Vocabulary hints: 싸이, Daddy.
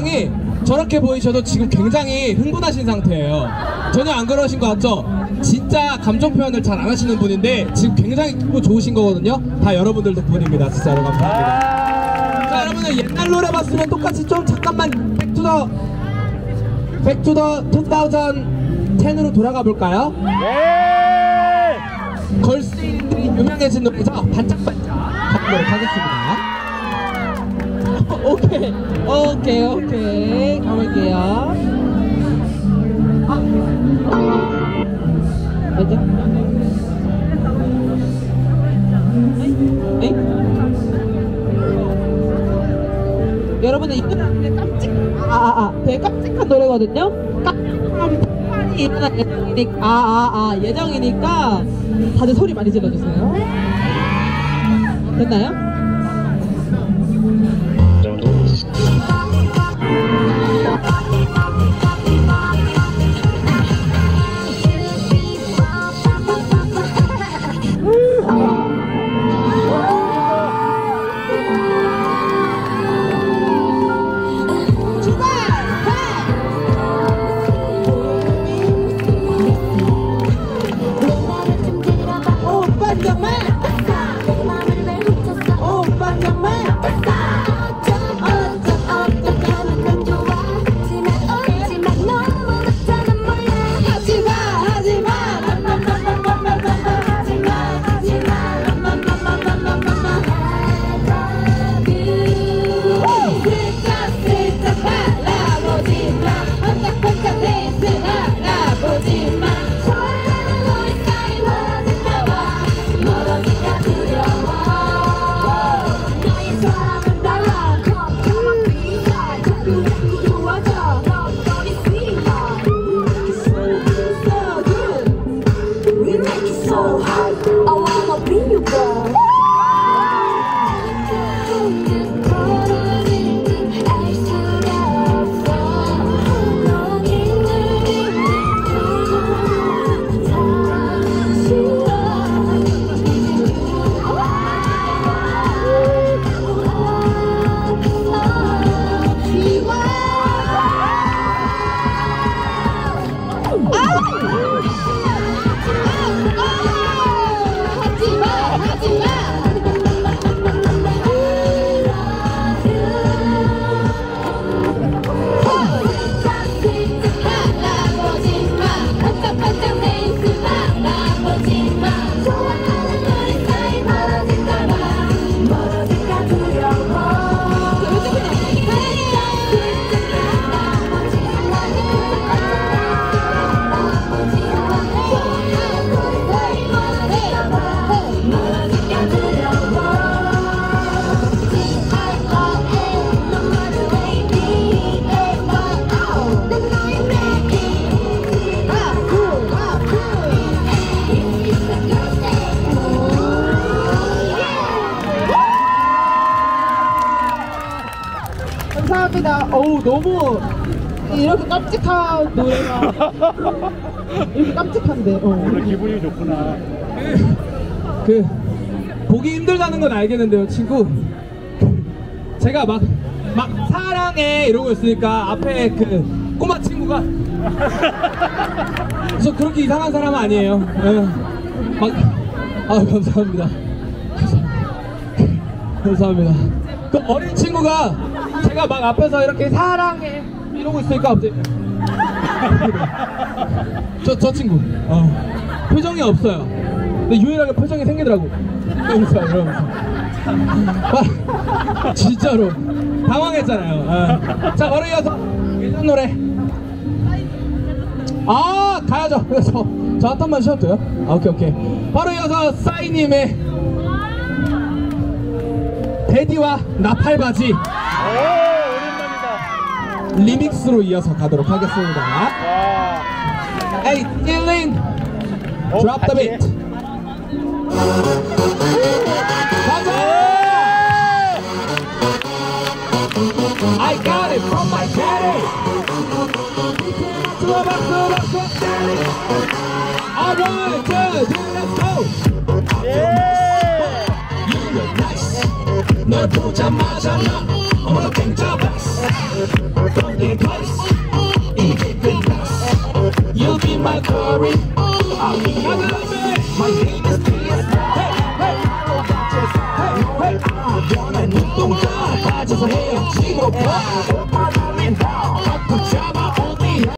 표정이 저렇게 보이셔도 지금 굉장히 흥분하신 상태예요. 전혀 안 그러신 것 같죠? 진짜 감정 표현을 잘 안 하시는 분인데 지금 굉장히 기분 좋으신 거거든요. 다 여러분들 덕분입니다. 진짜로 감사합니다. 자, 여러분들 옛날 노래 봤으면 똑같이 좀 잠깐만 Back to the 2010으로 돌아가 볼까요? 네! 걸스들이 유명해진 노래죠? 반짝반짝 가겠습니다. 오케이 가볼게요. 맞아? 여러분들 이거는 되게 깜찍한 노래거든요? 깜찍한 일어날 예정이니까 예정이니까 다들 소리 많이 질러주세요. 됐나요? 어우, 너무 이렇게 깜찍한 노래가 이렇게 깜찍한데 오늘 기분이 좋구나. 보기 힘들다는 건 알겠는데요, 친구. 제가 막 사랑해 이러고 있으니까 앞에 그 꼬마 친구가 저 그렇게 이상한 사람은 아니에요. 감사합니다. 감사합니다. 그 어린 친구가 제가 막 앞에서 이렇게 사랑해 이러고 있으니까 갑자기 저 친구 표정이 없어요. 근데 유일하게 표정이 생기더라고. 이러면서 진짜로 당황했잖아요. 자, 바로 이어서 예전 노래 가야죠. 그래서 저 한 턴만 쉬어도 돼요? 오케이 바로 이어서 싸이님의 데디와 나팔바지 오랜만이다. 리믹스로 이어서 가도록 하겠습니다. 에이, 딜린! Drop the beat! 가자! I got it from my daddy! 박수! Daddy! I want to do let's go! Yeah! You look nice! 널 보자마자 나 I'm gonna think the best. From the place, 이제 끝났어. You be my curry, I'll be your rice. My name is P.S. 바로 바쳐서 너의 아무거나 눈동자 빠져서 헤엄치고 봐.